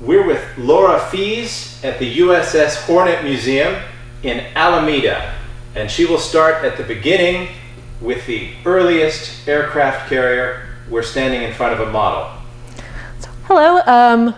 We're with Laura Fees at the USS Hornet Museum in Alameda, and she will start at the beginning with the earliest aircraft carrier. We're standing in front of a model. Hello.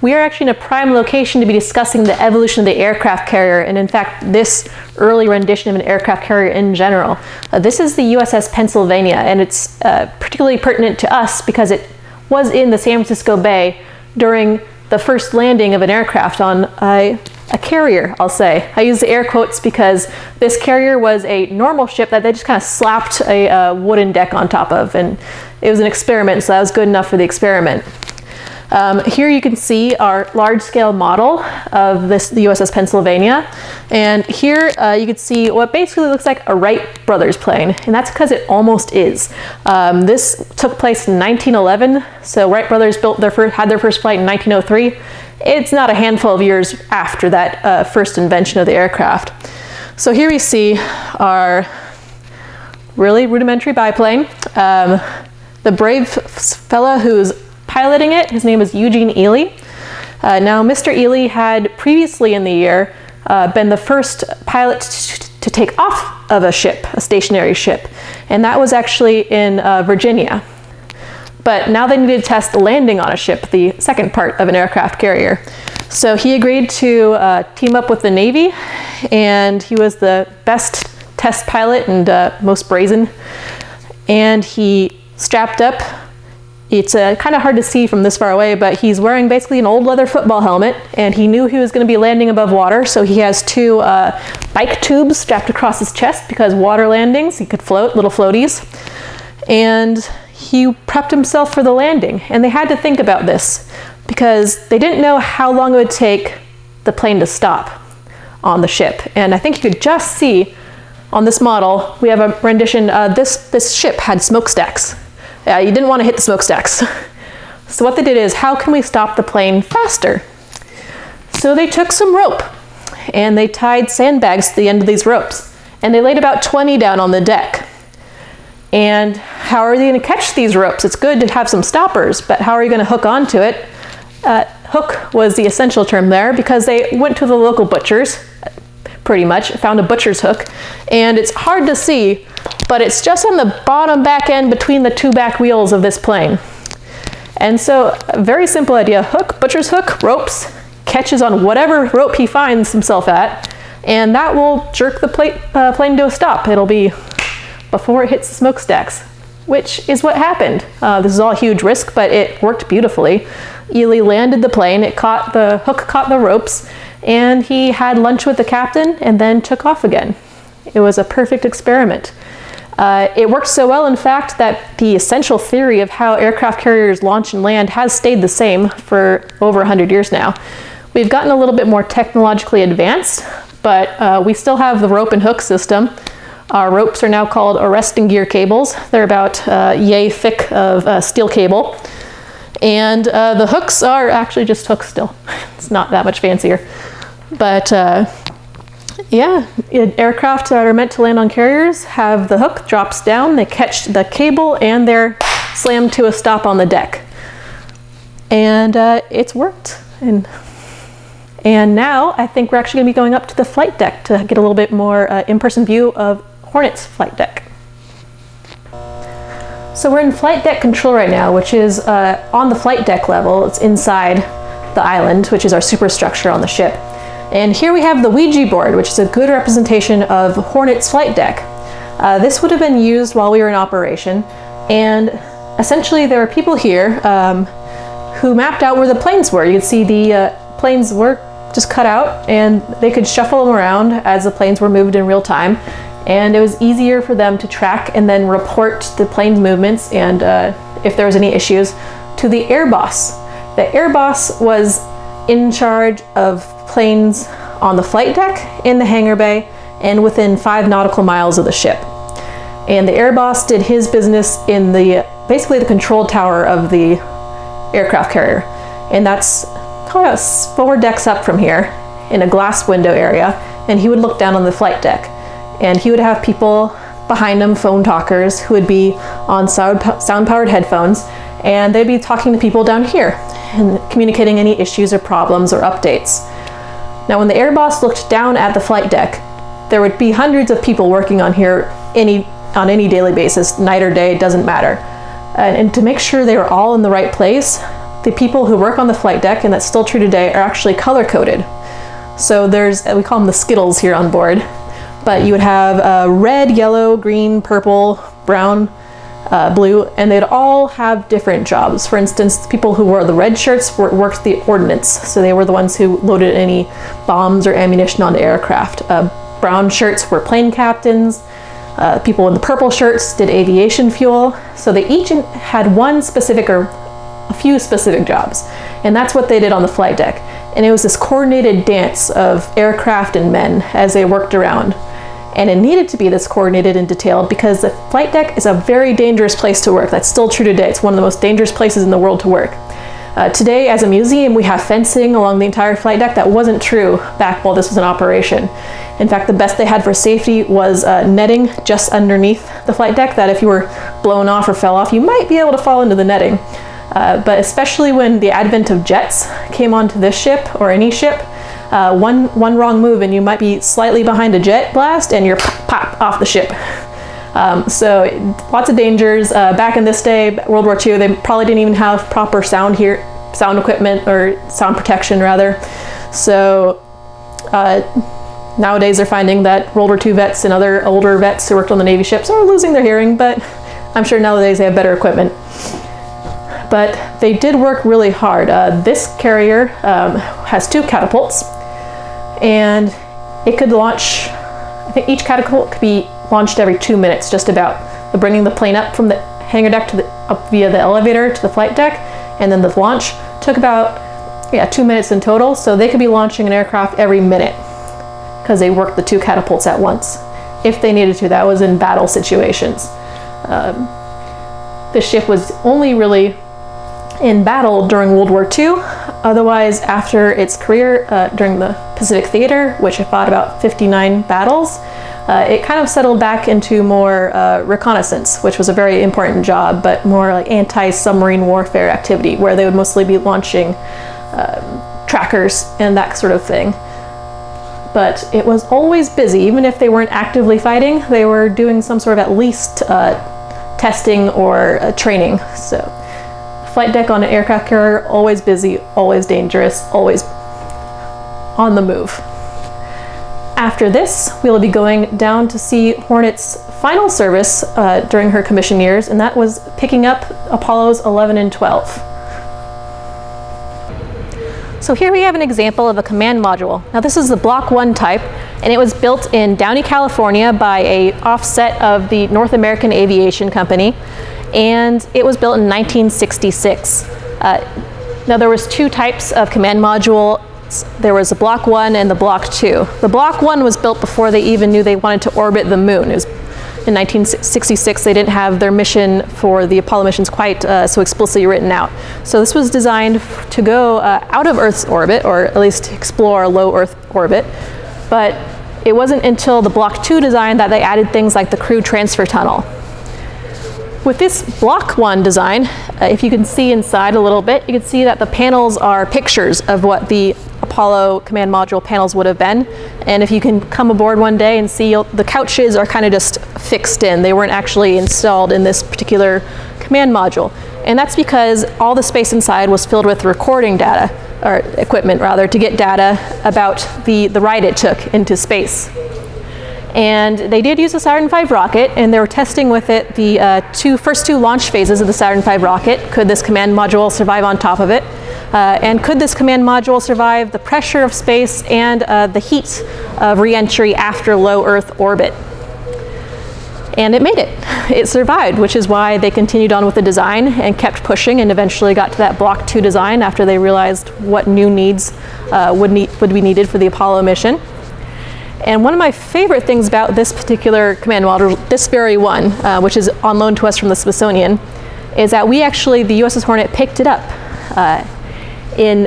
We are actually in a prime location to be discussing the evolution of the aircraft carrier, and in fact this early rendition of an aircraft carrier in general. This is the USS Pennsylvania, and it's particularly pertinent to us because it was in the San Francisco Bay during the first landing of an aircraft on a carrier, I'll say. I use the air quotes because this carrier was a normal ship that they just kind of slapped a wooden deck on top of, and it was an experiment, so that was good enough for the experiment. Here you can see our large-scale model of the USS Pennsylvania, and here you can see what basically looks like a Wright Brothers plane, and that's because it almost is. This took place in 1911, so Wright Brothers built had their first flight in 1903. It's not a handful of years after that first invention of the aircraft. So here we see our really rudimentary biplane. The brave fella who's piloting it, his name is Eugene Ely. Now, Mr. Ely had previously in the year been the first pilot to take off of a ship, a stationary ship, and that was actually in Virginia. But now they needed to test the landing on a ship, the second part of an aircraft carrier. So he agreed to team up with the Navy, and he was the best test pilot and most brazen. And he strapped up. It's kind of hard to see from this far away, but he's wearing basically an old leather football helmet, and he knew he was going to be landing above water, so he has two bike tubes strapped across his chest because water landings, he could float, little floaties. And he prepped himself for the landing, and they had to think about this because they didn't know how long it would take the plane to stop on the ship. And I think you could just see on this model, we have a rendition, this ship had smokestacks. You didn't want to hit the smokestacks. So what they did is, how can we stop the plane faster? So they took some rope and they tied sandbags to the end of these ropes, and they laid about 20 down on the deck. And how are they going to catch these ropes? It's good to have some stoppers, but how are you going to hook onto it? Hook was the essential term there because they went to the local butchers, pretty much, found a butcher's hook, and it's hard to see, but it's just on the bottom back end between the two back wheels of this plane. And so, a very simple idea, hook, butcher's hook, ropes, catches on whatever rope he finds himself at, and that will jerk the plane to a stop. It'll be before it hits the smokestacks, which is what happened. This is all a huge risk, but it worked beautifully. Ely landed the plane, the hook caught the ropes, and he had lunch with the captain and then took off again. It was a perfect experiment. It worked so well, in fact, that the essential theory of how aircraft carriers launch and land has stayed the same for over 100 years now. We've gotten a little bit more technologically advanced, but we still have the rope and hook system. Our ropes are now called arresting gear cables. They're about yay thick of steel cable. And the hooks are actually just hooks still. It's not that much fancier. But yeah, aircraft that are meant to land on carriers have the hook drops down, they catch the cable, and they're slammed to a stop on the deck. And it's worked. And now I think we're actually going to be going up to the flight deck to get a little bit more in-person view of Hornet's flight deck. So we're in flight deck control right now, which is on the flight deck level. It's inside the island, which is our superstructure on the ship. And here we have the Ouija board, which is a good representation of Hornet's flight deck. This would have been used while we were in operation, and essentially there were people here who mapped out where the planes were. You could see the planes were just cut out, and they could shuffle them around as the planes were moved in real time, and it was easier for them to track and then report the plane's movements and if there was any issues to the air boss. The air boss was in charge of planes on the flight deck, in the hangar bay, and within 5 nautical miles of the ship. And the air boss did his business in the basically the control tower of the aircraft carrier. And that's about 4 decks up from here in a glass window area, and he would look down on the flight deck. And he would have people behind him, phone talkers, who would be on sound-powered headphones, and they'd be talking to people down here and communicating any issues or problems or updates. Now, when the air boss looked down at the flight deck, there would be hundreds of people working on here on any daily basis, night or day, it doesn't matter. And to make sure they were all in the right place, the people who work on the flight deck, and that's still true today, are actually color-coded. So there's, we call them the Skittles here on board, but you would have red, yellow, green, purple, brown, blue, and they'd all have different jobs. For instance, people who wore the red shirts worked the ordnance, so they were the ones who loaded any bombs or ammunition onto aircraft. Brown shirts were plane captains. People in the purple shirts did aviation fuel. So they each had one specific or a few specific jobs, and that's what they did on the flight deck. And it was this coordinated dance of aircraft and men as they worked around. And it needed to be this coordinated and detailed because the flight deck is a very dangerous place to work. That's still true today. It's one of the most dangerous places in the world to work. Today, as a museum, we have fencing along the entire flight deck. That wasn't true back while this was in operation. In fact, the best they had for safety was netting just underneath the flight deck, that if you were blown off or fell off, you might be able to fall into the netting. But especially when the advent of jets came onto this ship or any ship, one wrong move and you might be slightly behind a jet blast and you're pop off the ship. So lots of dangers. Back in this day, World War II, they probably didn't even have proper sound equipment or sound protection rather. So nowadays they're finding that World War II vets and other older vets who worked on the Navy ships are losing their hearing, but I'm sure nowadays they have better equipment. But they did work really hard. This carrier has two catapults and it could launch, I think each catapult could be launched every 2 minutes, just about. They're bringing the plane up from the hangar deck to the, up via the elevator to the flight deck, and then the launch took about 2 minutes in total. So they could be launching an aircraft every minute because they worked the two catapults at once if they needed to. That was in battle situations. The ship was only really in battle during World War II. Otherwise, after its career during the Pacific Theater, which it fought about 59 battles, it kind of settled back into more reconnaissance, which was a very important job, but more like anti-submarine warfare activity, where they would mostly be launching trackers and that sort of thing. But it was always busy. Even if they weren't actively fighting, they were doing some sort of at least testing or training. So flight deck on an aircraft carrier, always busy, always dangerous, always on the move. After this, we'll be going down to see Hornet's final service during her commission years, and that was picking up Apollos 11 and 12. So here we have an example of a command module. Now this is the Block 1 type, and it was built in Downey, California by an offset of the North American Aviation Company, and it was built in 1966. Now there was two types of command module. There was the Block 1 and the Block 2. The Block 1 was built before they even knew they wanted to orbit the moon. It was in 1966, they didn't have their mission for the Apollo missions quite so explicitly written out. So this was designed to go out of Earth's orbit, or at least explore low Earth orbit. But it wasn't until the Block 2 design that they added things like the crew transfer tunnel. With this Block 1 design, if you can see inside a little bit, you can see that the panels are pictures of what the Apollo command module panels would have been, and if you can come aboard one day and see, the couches are kind of just fixed in. They weren't actually installed in this particular command module, and that's because all the space inside was filled with recording data, or equipment rather, to get data about the ride it took into space. And they did use the Saturn V rocket, and they were testing with it the first two launch phases of the Saturn V rocket. Could this command module survive on top of it? And could this command module survive the pressure of space and the heat of re-entry after low Earth orbit? And it made it. It survived, which is why they continued on with the design and kept pushing, and eventually got to that Block 2 design after they realized what new needs would be needed for the Apollo mission. And one of my favorite things about this particular command module, this very one, which is on loan to us from the Smithsonian, is that we actually, the USS Hornet, picked it up. In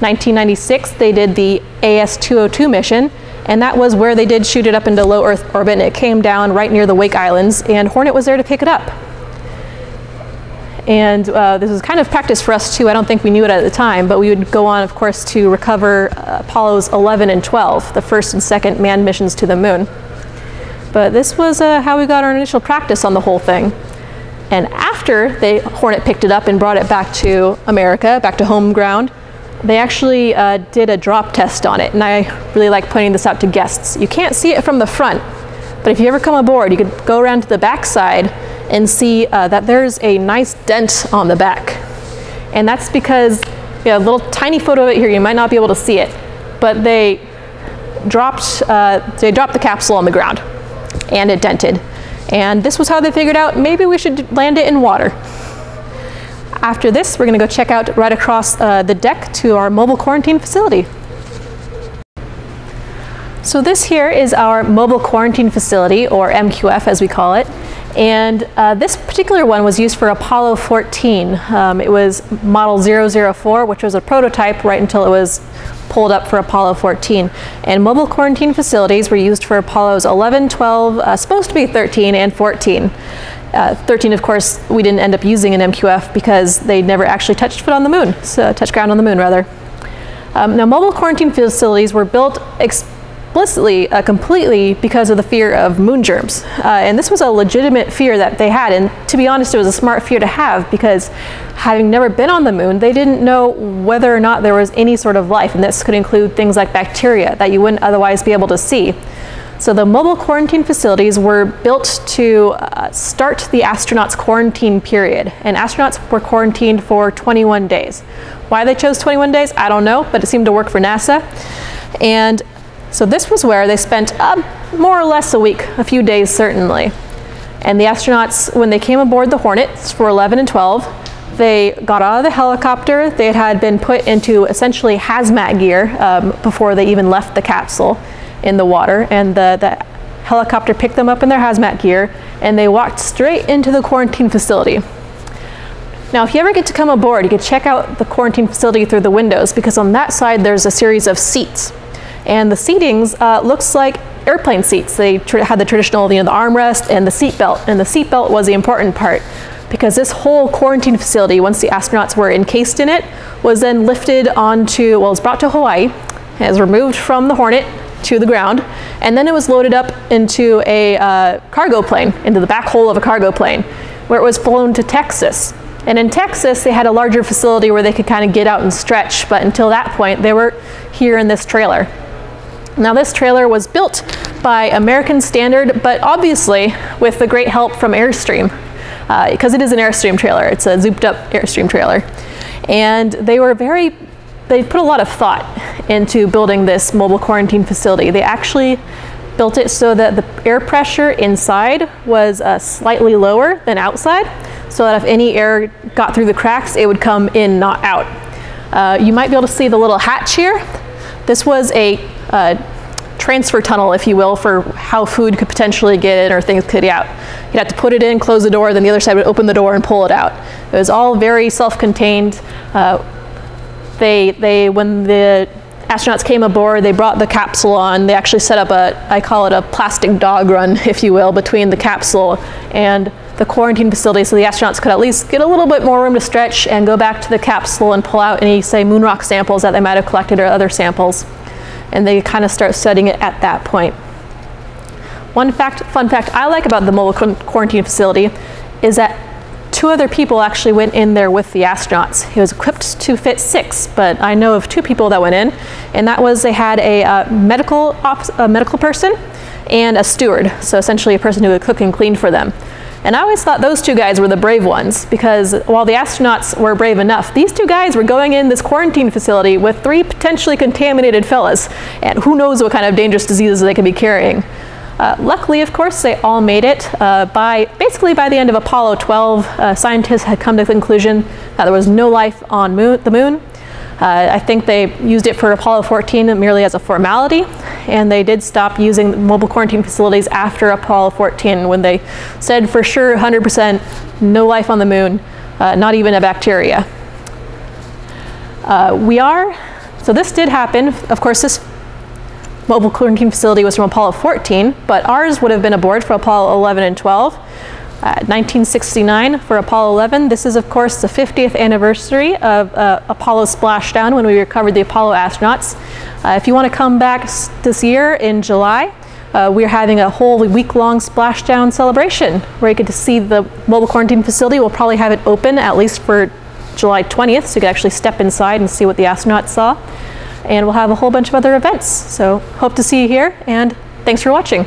1996, they did the AS-202 mission, and that was where they did shoot it up into low Earth orbit, and it came down right near the Wake Islands, and Hornet was there to pick it up. And this was kind of practice for us too. I don't think we knew it at the time, but we would go on, of course, to recover Apollos 11 and 12, the first and second manned missions to the moon. But this was how we got our initial practice on the whole thing. And after the Hornet picked it up and brought it back to America, back to home ground, they actually did a drop test on it. And I really like pointing this out to guests. You can't see it from the front, but if you ever come aboard, you could go around to the backside and see that there's a nice dent on the back. And that's because, you know, a little tiny photo of it here, you might not be able to see it, but they dropped the capsule on the ground and it dented. And this was how they figured out maybe we should land it in water. After this, we're gonna go check out right across the deck to our mobile quarantine facility. So this here is our mobile quarantine facility, or MQF as we call it. And this particular one was used for Apollo 14. It was model 004, which was a prototype right until it was pulled up for Apollo 14. And mobile quarantine facilities were used for Apollos 11, 12, supposed to be 13, and 14. 13, of course, we didn't end up using an MQF because they never actually touched foot on the moon, so touched ground on the moon, rather. Now, mobile quarantine facilities were built explicitly, completely because of the fear of moon germs. And this was a legitimate fear that they had, and to be honest, it was a smart fear to have because having never been on the moon, they didn't know whether or not there was any sort of life, and this could include things like bacteria that you wouldn't otherwise be able to see. So the mobile quarantine facilities were built to start the astronauts' quarantine period, and astronauts were quarantined for 21 days. Why they chose 21 days, I don't know, but it seemed to work for NASA. And so this was where they spent more or less a week, a few days certainly. And the astronauts, when they came aboard the Hornets for 11 and 12, they got out of the helicopter. They had been put into essentially hazmat gear before they even left the capsule in the water. And the helicopter picked them up in their hazmat gear and they walked straight into the quarantine facility. Now, if you ever get to come aboard, you can check out the quarantine facility through the windows because on that side, there's a series of seats. And the seatings looks like airplane seats. They had the traditional, the armrest and the seatbelt. And the seatbelt was the important part because this whole quarantine facility, once the astronauts were encased in it, was then lifted onto, well, it was brought to Hawaii, and it was removed from the Hornet to the ground, and then it was loaded up into a cargo plane, into the back hole of a cargo plane, where it was flown to Texas. And in Texas, they had a larger facility where they could kind of get out and stretch, but until that point, they were here in this trailer. Now this trailer was built by American Standard, but obviously with the great help from Airstream, because it is an Airstream trailer. It's a zooped up Airstream trailer. And they put a lot of thought into building this mobile quarantine facility. They actually built it so that the air pressure inside was slightly lower than outside, so that if any air got through the cracks, it would come in, not out. You might be able to see the little hatch here. This was a transfer tunnel, if you will, for how food could potentially get in or things could get out. You'd have to put it in, close the door, then the other side would open the door and pull it out. It was all very self-contained. When the astronauts came aboard, they brought the capsule on. They actually set up I call it a plastic dog run, if you will, between the capsule and the quarantine facility so the astronauts could at least get a little bit more room to stretch and go back to the capsule and pull out any, say, moon rock samples that they might have collected or other samples. And they kind of start studying it at that point. One fun fact I like about the mobile quarantine facility is that two other people actually went in there with the astronauts. It was equipped to fit six, but I know of two people that went in, and that was they had a medical person and a steward, so essentially a person who would cook and clean for them. And I always thought those two guys were the brave ones because while the astronauts were brave enough, these two guys were going in this quarantine facility with three potentially contaminated fellas, and who knows what kind of dangerous diseases they could be carrying. Luckily, of course, they all made it. Basically by the end of Apollo 12, scientists had come to the conclusion that there was no life on the moon. I think they used it for Apollo 14 merely as a formality, and they did stop using mobile quarantine facilities after Apollo 14 when they said for sure 100% no life on the moon, not even a bacteria. So this did happen. Of course, this mobile quarantine facility was from Apollo 14, but ours would have been aboard for Apollo 11 and 12. 1969 for Apollo 11. This is, of course, the 50th anniversary of Apollo splashdown when we recovered the Apollo astronauts. If you want to come back this year in July, we're having a whole week-long splashdown celebration where you get to see the mobile quarantine facility. We'll probably have it open at least for July 20th, so you can actually step inside and see what the astronauts saw. And we'll have a whole bunch of other events. So hope to see you here, and thanks for watching.